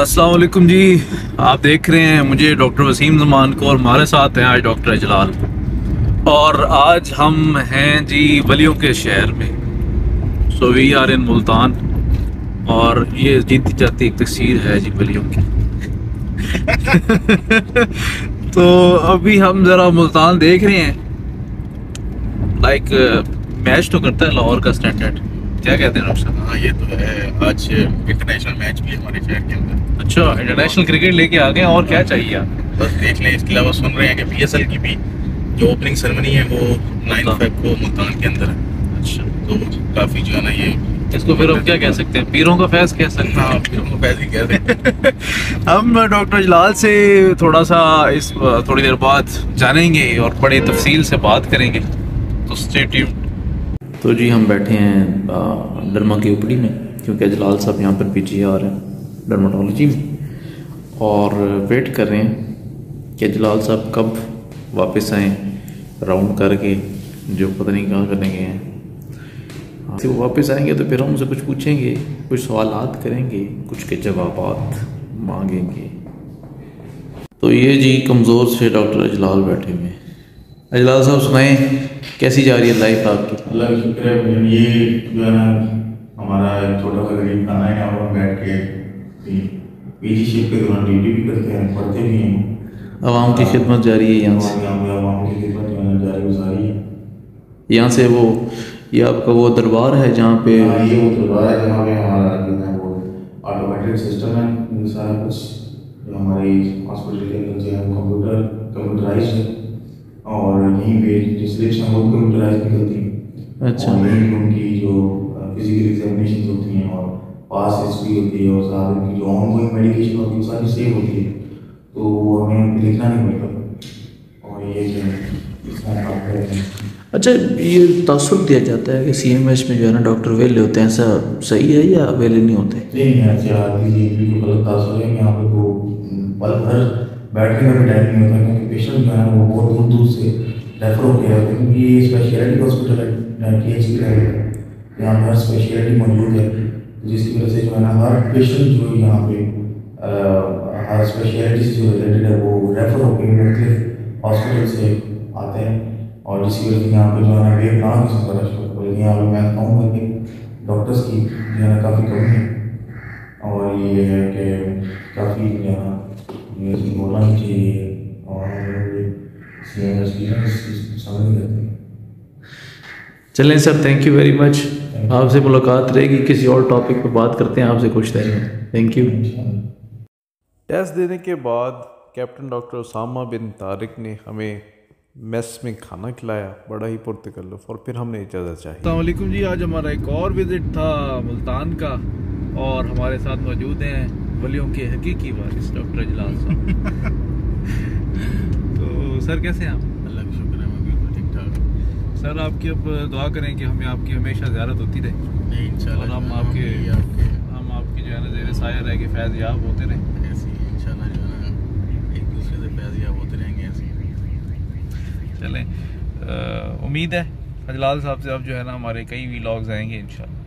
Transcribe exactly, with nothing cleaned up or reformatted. अस्सलाम वालेकुम जी, आप देख रहे हैं मुझे डॉक्टर वसीम जमान को और हमारे साथ हैं आज डॉक्टर इज़लाल। और आज हम हैं जी वलियों के शहर में, so we are in Multan. और ये जीती जाती एक तस्वीर है जी वलियों की। तो अभी हम ज़रा मुल्तान देख रहे हैं, लाइक मैच तो करता है लाहौर का स्टैंडर्ड, क्या कहते हैं डॉक्टर? हाँ ये तो है, आज इंटरनेशनल मैच भी हमारे शहर के अंदर। अच्छा, इंटरनेशनल क्रिकेट लेके आ गए हैं, और क्या चाहिए? बस देख लें। इसके अलावा सुन रहे हैं कि पीएसएल की भी जो ओपनिंग सेरेमनी है वो नाइन फ़ेब को मुल्तान के अंदर है। अच्छा, तो काफ़ी जो है ना ये, इसको फिर हम क्या कह सकते हैं, पीरों का फैज़ कह सकते हैं। हाँ, पीरों का फैज़ ही कह सकते हैं। हम डॉक्टर जलाल से थोड़ा सा इस थोड़ी देर बाद जानेंगे और बड़े तफसील से बात करेंगे, तो स्टे ट्यून्ड। तो जी हम बैठे हैं डर्मा की ओपीडी में, क्योंकि जलाल साहब यहाँ पर पीजीआर हैं डर्माटोलॉजी में, और वेट कर रहे हैं कि जलाल साहब कब वापस आएँ राउंड करके, जो पता नहीं कहाँ करने गए हैं। फिर वो वापस आएंगे तो फिर हम उनसे कुछ पूछेंगे, कुछ सवालात करेंगे, कुछ के जवाबात मांगेंगे। तो ये जी कमज़ोर से डॉक्टर जलाल बैठे हुए हैं। अजलाल साहब सुनाएं, कैसी जा रही है लाइफ आपकी? अल्लाह का शुक्र है, ये जो है ना हमारा छोटा सा गरीब खाना है, और बैठ के पीजी शिफ्ट के दौरान ड्यूटी भी करते हैं, पढ़ते भी हैं, आवाम की खिदमत जारी है। यहाँ से आवाम की खिदमत जो है जारी गुजारी है। यहाँ से वो ये आपका वो दरबार है जहाँ पे, ये वो दरबार है जहाँ पे हमारा जो है वो ऑटोमेटेड सिस्टम है, सारा कुछ हमारी हॉस्पिटल के अंदर जो है कंप्यूटर कंप्यूटराइज है, और यहीं पे जो सिलेक्शन वो कंप्यूटराइज निकलती है। अच्छा, मेन उनकी जो फिजिकल एग्जामिनेशन होती हैं और पास हिस्ट्री होती है, और साथ उनकी जो ऑन गोइंग मेडिकेशन होती है सारी सेव होती है, तो हमें लिखना नहीं पड़ता। और ये जो है, अच्छा ये तासुर दिया जाता है कि सी एम एच में जो है ना डॉक्टर वेले होते हैं, ऐसा सही है या वेले नहीं होते? नहीं है, बिल्कुल तासुर है। यहाँ पे वो पल भर बैठने का भी टाइम नहीं होता, क्योंकि पेशेंट जो है वो बहुत दूर दूर से रेफर हो गया, क्योंकि ये स्पेशलिटी हॉस्पिटल है, पी एच है, यहाँ पर हर स्पेशलिटी मौजूद है, जिसकी वजह से जो है ना हर पेशेंट जो यहाँ पे हर स्पेशलिटी से जो रिलेटेड है वो रेफर होकर मुख्तलिफ हॉस्पिटल से आते हैं, और जिसकी वजह से यहाँ पर जो है ना डेढ़ लाख किस्म का रश होता है। यहाँ पर मैं कहूँगा कि डॉक्टर्स की जो है ना काफ़ी कमी है, और ये है कि काफ़ी यहाँ बोला चाहिए, और चलें sir, thank you very much. आपसे मुलाकात रहेगी, किसी और टॉपिक पर बात करते हैं आपसे कुछ देर में। Thank you. टेस्ट देने के बाद कैप्टन डॉक्टर उसामा बिन तारिक ने हमें मेस में खाना खिलाया, बड़ा ही पुरतकल्लुफ़, और फिर हमने इजाज़त चाहिए। अस्सलाम वालेकुम जी, आज हमारा एक और विज़िट था मुल्तान का, और हमारे साथ मौजूद हैं वलियों के हकीकी वारिस डॉक्टर जलाल साहब। तो सर कैसे हैं आप? अल्लाह का शुक्र है, मैं बिल्कुल ठीक ठाक। सर आपकी अब दुआ करें कि हमें आपकी हमेशा ज़्यारत होती रहे, नहीं इंशाल्लाह, और हम आपके आपके हम आपकी जो है ना ज़ेर साया रह के फैज़ याब होते रहें, ऐसे ही इंशाल्लाह जो है ना एक दूसरे से फैज़ याब होते रहेंगे, ऐसे ही। चलें, उम्मीद है जलाल साहब से अब जो है ना हमारे कई व्लॉग्स आएंगे इंशाल्लाह।